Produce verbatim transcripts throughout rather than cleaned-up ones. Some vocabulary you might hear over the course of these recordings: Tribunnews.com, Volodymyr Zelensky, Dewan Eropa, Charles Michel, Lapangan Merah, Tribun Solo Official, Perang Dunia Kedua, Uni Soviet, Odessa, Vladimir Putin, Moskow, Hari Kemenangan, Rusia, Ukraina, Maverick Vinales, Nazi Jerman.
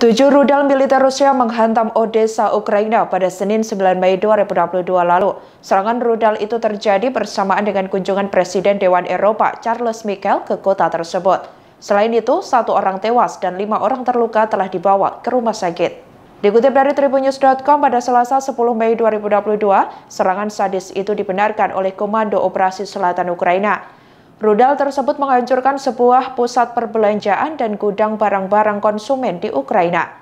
Tujuh rudal militer Rusia menghantam Odessa, Ukraina pada Senin sembilan Mei dua ribu dua puluh dua lalu. Serangan rudal itu terjadi bersamaan dengan kunjungan Presiden Dewan Eropa Charles Michel ke kota tersebut. Selain itu, satu orang tewas dan lima orang terluka telah dibawa ke rumah sakit. Dikutip dari Tribunnews dot com pada Selasa sepuluh Mei dua ribu dua puluh dua, serangan sadis itu dibenarkan oleh Komando Operasi Selatan Ukraina. Rudal tersebut menghancurkan sebuah pusat perbelanjaan dan gudang barang-barang konsumen di Ukraina.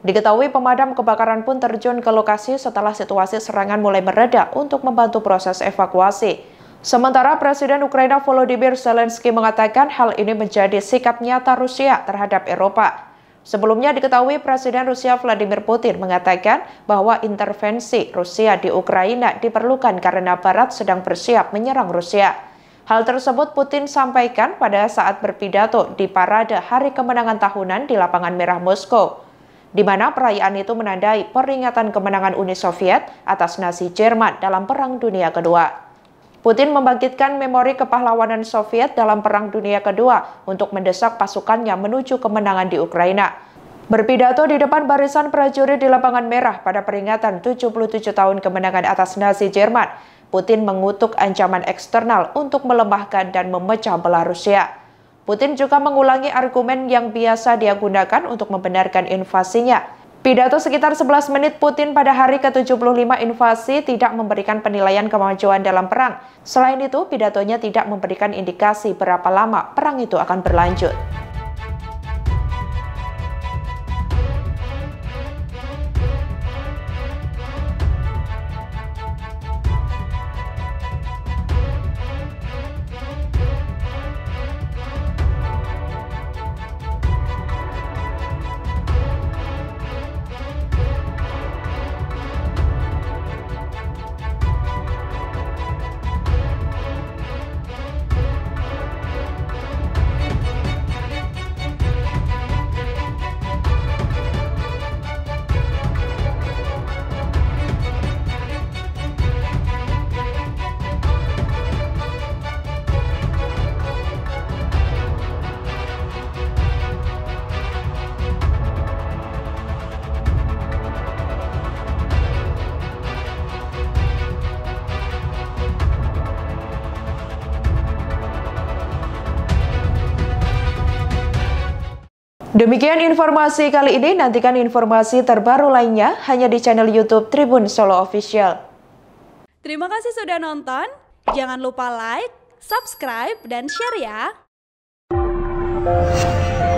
Diketahui pemadam kebakaran pun terjun ke lokasi setelah situasi serangan mulai mereda untuk membantu proses evakuasi. Sementara Presiden Ukraina Volodymyr Zelensky mengatakan hal ini menjadi sikap nyata Rusia terhadap Eropa. Sebelumnya diketahui Presiden Rusia Vladimir Putin mengatakan bahwa intervensi Rusia di Ukraina diperlukan karena Barat sedang bersiap menyerang Rusia. Hal tersebut Putin sampaikan pada saat berpidato di parade Hari Kemenangan Tahunan di Lapangan Merah Moskow, di mana perayaan itu menandai peringatan kemenangan Uni Soviet atas Nazi Jerman dalam Perang Dunia Kedua. Putin membangkitkan memori kepahlawanan Soviet dalam Perang Dunia Kedua untuk mendesak pasukannya menuju kemenangan di Ukraina. Berpidato di depan barisan prajurit di Lapangan Merah pada peringatan tujuh puluh tujuh tahun kemenangan atas Nazi Jerman, Putin mengutuk ancaman eksternal untuk melemahkan dan memecah belah Rusia. Putin juga mengulangi argumen yang biasa dia gunakan untuk membenarkan invasinya. Pidato sekitar sebelas menit Putin pada hari ke tujuh puluh lima invasi tidak memberikan penilaian kemajuan dalam perang. Selain itu, pidatonya tidak memberikan indikasi berapa lama perang itu akan berlanjut. Demikian informasi kali ini, nantikan informasi terbaru lainnya hanya di channel YouTube Tribun Solo Official. Terima kasih sudah nonton, jangan lupa like, subscribe, dan share ya!